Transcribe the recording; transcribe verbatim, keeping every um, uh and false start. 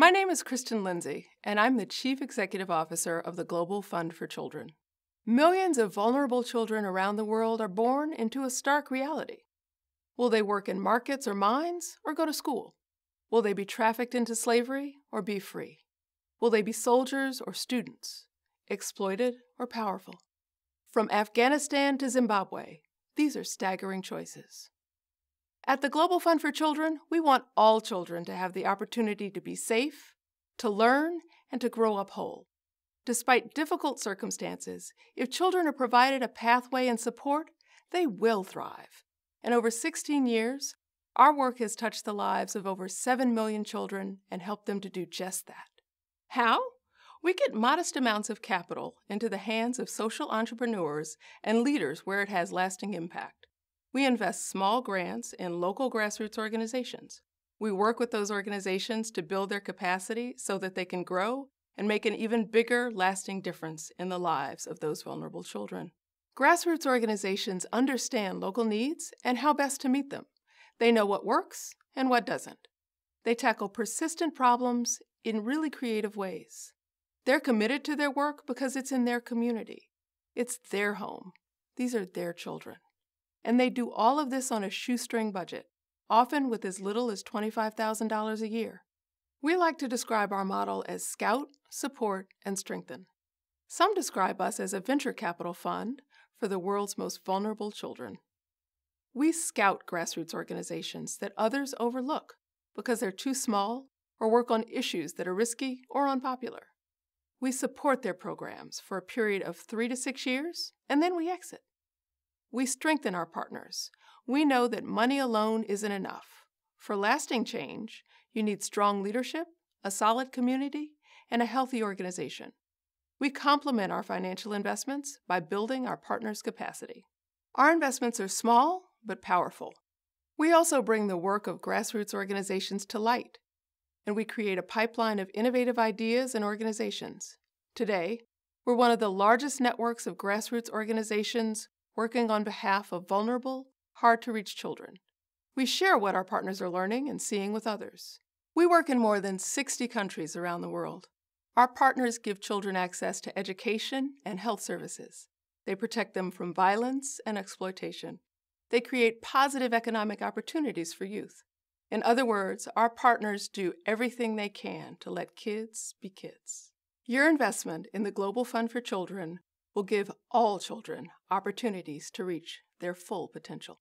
My name is Kristen Lindsay, and I'm the Chief Executive Officer of the Global Fund for Children. Millions of vulnerable children around the world are born into a stark reality. Will they work in markets or mines or go to school? Will they be trafficked into slavery or be free? Will they be soldiers or students, exploited or powerful? From Afghanistan to Zimbabwe, these are staggering choices. At the Global Fund for Children, we want all children to have the opportunity to be safe, to learn, and to grow up whole. Despite difficult circumstances, if children are provided a pathway and support, they will thrive. And over sixteen years, our work has touched the lives of over seven million children and helped them to do just that. How? We get modest amounts of capital into the hands of social entrepreneurs and leaders where it has lasting impact. We invest small grants in local grassroots organizations. We work with those organizations to build their capacity so that they can grow and make an even bigger, lasting difference in the lives of those vulnerable children. Grassroots organizations understand local needs and how best to meet them. They know what works and what doesn't. They tackle persistent problems in really creative ways. They're committed to their work because it's in their community. It's their home. These are their children. And they do all of this on a shoestring budget, often with as little as twenty-five thousand dollars a year. We like to describe our model as scout, support, and strengthen. Some describe us as a venture capital fund for the world's most vulnerable children. We scout grassroots organizations that others overlook because they're too small or work on issues that are risky or unpopular. We support their programs for a period of three to six years, and then we exit. We strengthen our partners. We know that money alone isn't enough. For lasting change, you need strong leadership, a solid community, and a healthy organization. We complement our financial investments by building our partners' capacity. Our investments are small but powerful. We also bring the work of grassroots organizations to light, and we create a pipeline of innovative ideas and organizations. Today, we're one of the largest networks of grassroots organizations working on behalf of vulnerable, hard-to-reach children. We share what our partners are learning and seeing with others. We work in more than sixty countries around the world. Our partners give children access to education and health services. They protect them from violence and exploitation. They create positive economic opportunities for youth. In other words, our partners do everything they can to let kids be kids. Your investment in the Global Fund for Children will give all children opportunities to reach their full potential.